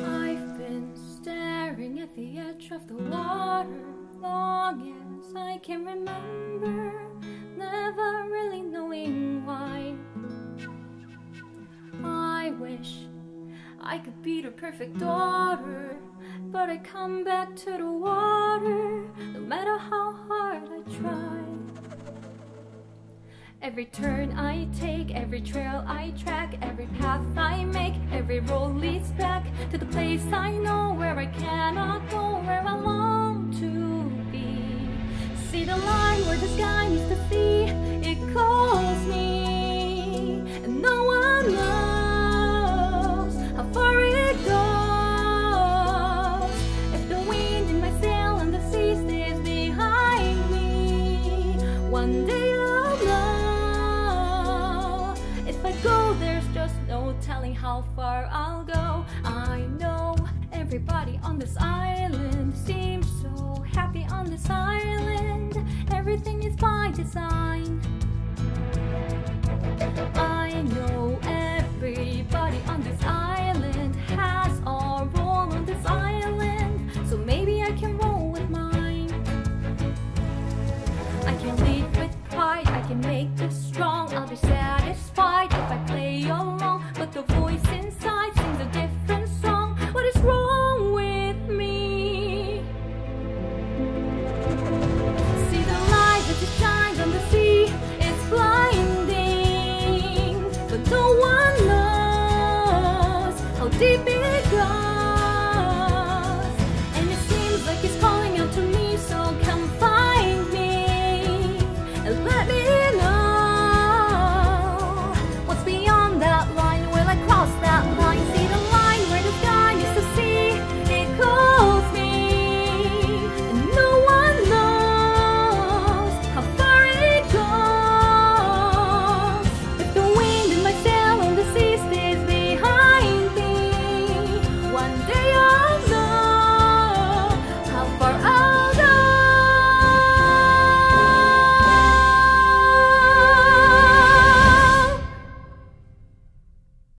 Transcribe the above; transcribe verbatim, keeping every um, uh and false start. I've been staring at the edge of the water long as I can remember, never really knowing why. I wish I could be the perfect daughter, but I come back to the water no matter how hard I try. Every turn I take, every trail I track, every path I make, every road leads back to the place I know, where I cannot go, where I long to be. See the line where the sky meets the sea, it calls me, and no one knows how far it goes. If the wind in my sail and the sea stays behind me, one day telling how far I'll go. I know everybody on this island seems so happy on this island. Everything is by design. I know everybody on this island has a role on this island, so maybe I can roll with mine. I can lead with pride, I can make this strong. I'll be satisfied if I play along. The voice inside sings a different song. What is wrong with me? See the light that shines on the sea, it's blinding, but no one knows how deep it goes.